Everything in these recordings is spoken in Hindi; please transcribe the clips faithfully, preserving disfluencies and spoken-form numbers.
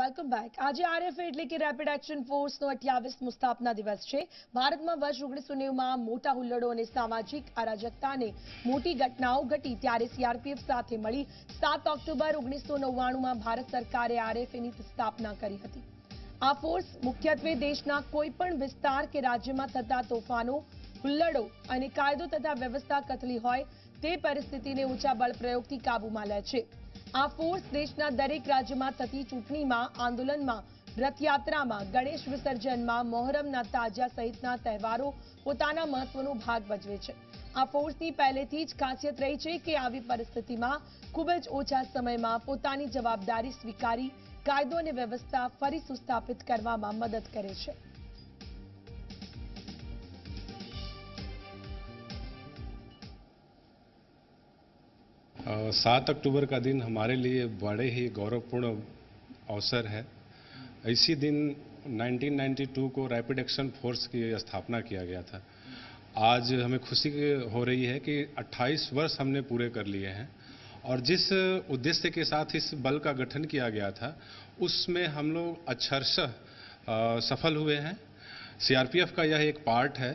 વેલકમ બેક આજે આરએફએ એટલે કે રેપિડ એક્શન ફોર્સનો અઠ્યાવીસમો સ્થાપના દિવસ છે ભારતમાં વર્ષ ઓગણીસો નેવું માં મોટા હુલ્લડો અને સામાજિક અરાજકતાને મોટી ઘટનાઓ ઘટી ત્યારે સીઆરપીએફ સાથે મળી સાત ઓક્ટોબર ઓગણીસો નવ્વાણું માં ભારત સરકારે આરએફએની સ્થાપના કરી હતી આ ફોર્સ મુખ્યત્વે દેશના કોઈપણ વિસ્તાર કે રાજ્યમાં થતા તોફાનો હુલ્લડો અને કાયદો તથા વ્યવસ્થા કથળી હોય તે પરિસ્થિતિને ઊંચા બળ પ્રયોગથી કાબૂમાં લે છે आ फोर्स देशना दरेक राज्यमां थती चूंटणीमां आंदोलनमां रथयात्रामां गणेश विसर्जनमां मोहरमना ताजिया सहितना तहेवारो पोताना महत्वनो भाग भजवे छे आ फोर्सनी पहेलेथी ज खासियत रही छे के आवी परिस्थितिमां खूब ज ओछा समयमां पोतानी जवाबदारी स्वीकारी कायदो अने व्यवस्था फरी सुस्थापित करवामां मदद करे छे सात अक्टूबर का दिन हमारे लिए बड़े ही गौरवपूर्ण अवसर है। इसी दिन उन्नीस सौ बानवे को रैपिड एक्शन फोर्स की स्थापना किया गया था। आज हमें खुशी हो रही है कि अट्ठाईस वर्ष हमने पूरे कर लिए हैं और जिस उद्देश्य के साथ इस बल का गठन किया गया था उसमें हम लोग अक्षरशः सफल हुए हैं। सीआरपीएफ का यह एक पार्ट है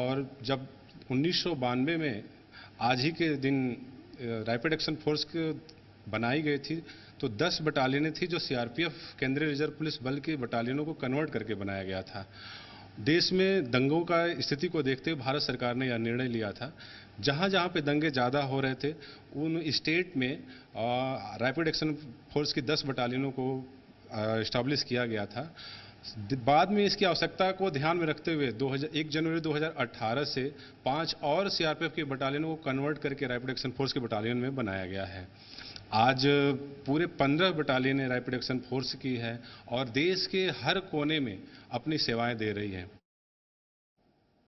और जब उन्नीस सौ बानवे में आज ही के दिन रैपिड एक्शन फोर्स की बनाई गई थी तो दस बटालियनें थी जो सीआरपीएफ केंद्रीय रिजर्व पुलिस बल की बटालियनों को कन्वर्ट करके बनाया गया था। देश में दंगों का स्थिति को देखते हुए भारत सरकार ने यह निर्णय लिया था जहाँ जहाँ पे दंगे ज़्यादा हो रहे थे उन स्टेट में रैपिड एक्शन फोर्स की दस बटालियनों को इस्टाब्लिश किया गया था। बाद में इसकी आवश्यकता को ध्यान में रखते हुए एक जनवरी दो हज़ार अठारह से पांच और सीआरपीएफ की बटालियनों को कन्वर्ट करके रैपिड एक्शन फोर्स की बटालियन में बनाया गया है। आज पूरे पंद्रह बटालियनें रैपिड एक्शन फोर्स की है और देश के हर कोने में अपनी सेवाएं दे रही है।